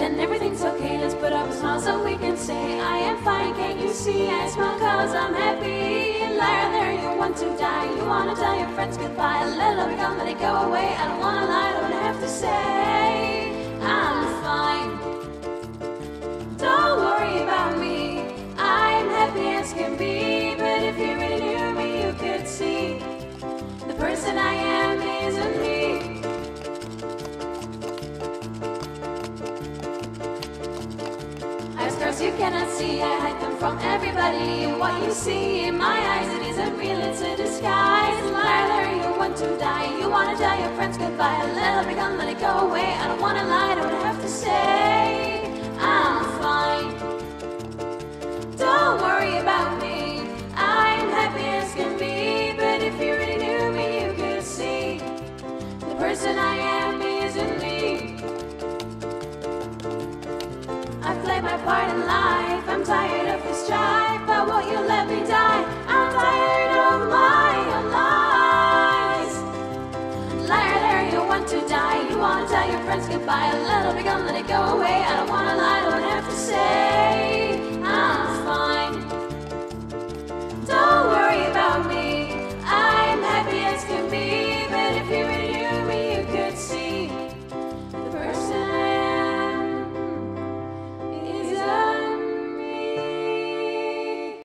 pretend everything's okay. Let's put up a smile so we can say I am fine, can't you see? I smile cause I'm happy. Liar there, you want to die. You wanna tell your friends goodbye. Let it all be gone, let it go away. I don't wanna lie, don't have to say I'm fine. Don't worry about me, I'm happy as can be. But if you really knew me, you could see the person I am isn't me. You cannot see, I hide them from everybody. What you see in my eyes, it isn't real, it's a disguise. Liar, you want to die. You wanna tell your friends goodbye. Let it be gone, let it go away. I don't wanna lie, don't have to say I'm fine. Don't worry about me, I'm happy as can be. But if you really knew me, you could see the person I am isn't me. I've played my part in life, I'm tired of this strife. But won't you let me die? I'm tired of my own lies. Liar, liar, you want to die. You wanna tell your friends goodbye. Let it be gone, let it go away. I don't wanna lie, don't have to say